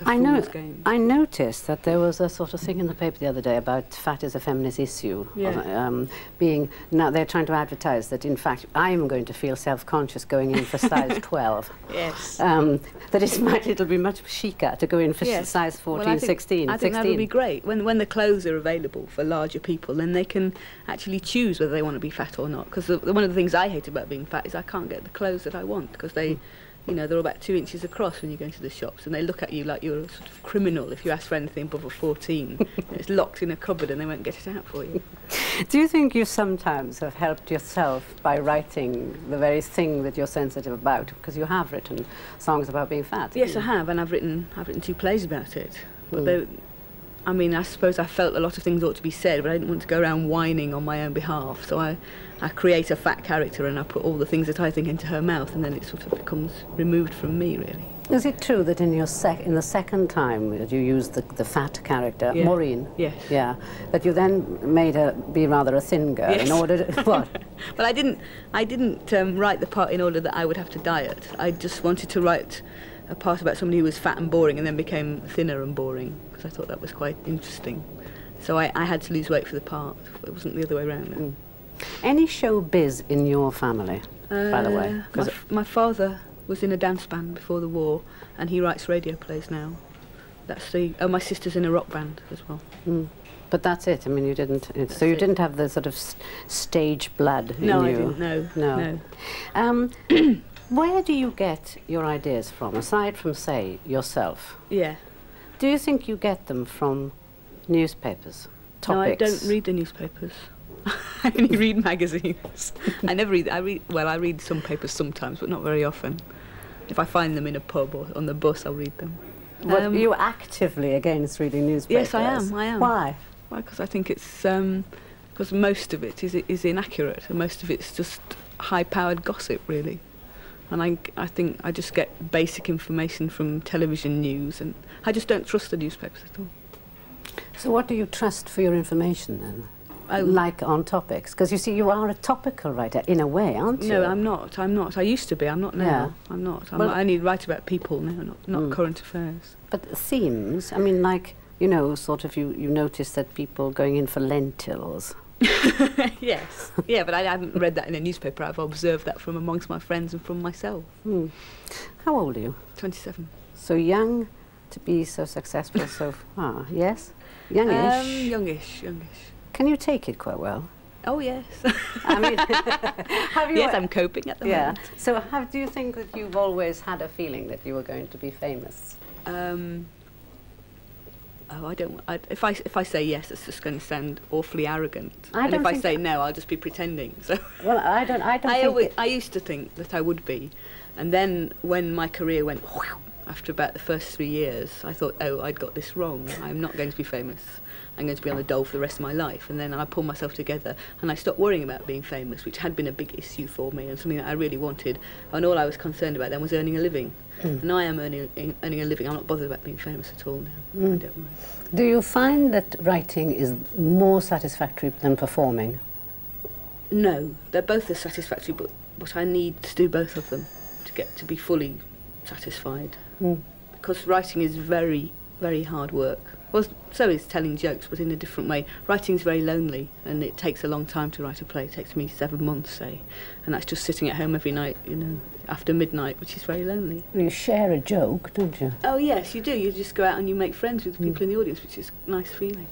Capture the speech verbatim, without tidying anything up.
It's a I know, game. I noticed that there was a sort of thing in the paper the other day about fat is a feminist issue. Yeah. Um, being now they're trying to advertise that in fact I'm going to feel self-conscious going in for size twelve. Yes. Um, that it's much, it'll be much chica to go in for yes. size fourteen, well, I think, sixteen, I think sixteen. That would be great. When when the clothes are available for larger people, then they can actually choose whether they want to be fat or not. Because one of the things I hate about being fat is I can't get the clothes that I want because they. Mm. You know, they're about two inches across when you go into the shops, and they look at you like you're a sort of criminal if you ask for anything above a fourteen. It's locked in a cupboard and they won't get it out for you. Do you think you sometimes have helped yourself by writing the very thing that you're sensitive about? Because you have written songs about being fat. Yes, I have, and I've written, I've written two plays about it. But mm. they, I mean, I suppose I felt a lot of things ought to be said, but I didn't want to go around whining on my own behalf. So I, I create a fat character and I put all the things that I think into her mouth, and then it sort of becomes removed from me, really. Is it true that in your sec in the second time that you used the, the fat character, yeah. Maureen? Yes. Yeah. That you then made her be rather a thin girl yes. in order to... What? Well, I didn't, I didn't um, write the part in order that I would have to diet. I just wanted to write a part about somebody who was fat and boring and then became thinner and boring, because I thought that was quite interesting. So I, I had to lose weight for the part. It wasn't the other way around. Mm. Any showbiz in your family, uh, by the way? My, f my father was in a dance band before the war, and he writes radio plays now. That's the... Oh, my sister's in a rock band as well. Mm. But that's it. I mean, you didn't... It, so you it. didn't have the sort of st stage blood no, in I you? Didn't, no, I didn't. No. No. Um, where do you get your ideas from, aside from, say, yourself? Yeah. Do you think you get them from newspapers, topics? No, I don't read the newspapers. I only read magazines. I never read... I read... Well, I read some papers sometimes, but not very often. If I find them in a pub or on the bus, I'll read them. Well, um, you're actively against reading newspapers? Yes, I am, I am. Why? Why? Because I think it's... Um, because most of it is, is inaccurate, and most of it's just high-powered gossip, really. And I, I think I just get basic information from television news, and I just don't trust the newspapers at all. So what do you trust for your information, then? Oh. Like on topics? Because, you see, you are a topical writer, in a way, aren't you? No, I'm not. I'm not. I used to be. I'm not now. Yeah. I'm not. I'm well, not. I only write about people now, not, not mm. current affairs. But themes, I mean, like, you know, sort of you, you notice that people going in for lentils. Yes. Yeah, but I haven't read that in a newspaper. I've observed that from amongst my friends and from myself. Mm. How old are you? twenty-seven. So young to be so successful so far, yes? Youngish? Um, youngish, youngish. Can you take it quite well? Oh, yes. I mean, have you... Yes, I'm coping at the yeah. moment. So have, do you think that you've always had a feeling that you were going to be famous? Um... Oh, I don't. I, if I if I say yes, it's just going to sound awfully arrogant. I and if I say no, I'll just be pretending. So. Well, I don't. I don't. I, think always, I used to think that I would be, and then when my career went whew, after about the first three years, I thought, oh, I'd got this wrong. I'm not going to be famous. I'm going to be on the dole for the rest of my life. And then I pulled myself together, and I stopped worrying about being famous, which had been a big issue for me and something that I really wanted. And all I was concerned about then was earning a living. Mm. And I am earning, earning a living. I'm not bothered about being famous at all now. Mm. I don't mind. Do you find that writing is more satisfactory than performing? No, they're both as satisfactory, but, but I need to do both of them to get to be fully satisfied. Mm. Because writing is very, very hard work. Well, so is telling jokes, but in a different way. Writing's very lonely, and it takes a long time to write a play. It takes me seven months, say, and that's just sitting at home every night, you know, after midnight, which is very lonely. You share a joke, don't you? Oh, yes, you do. You just go out and you make friends with the people mm. in the audience, which is a nice feeling.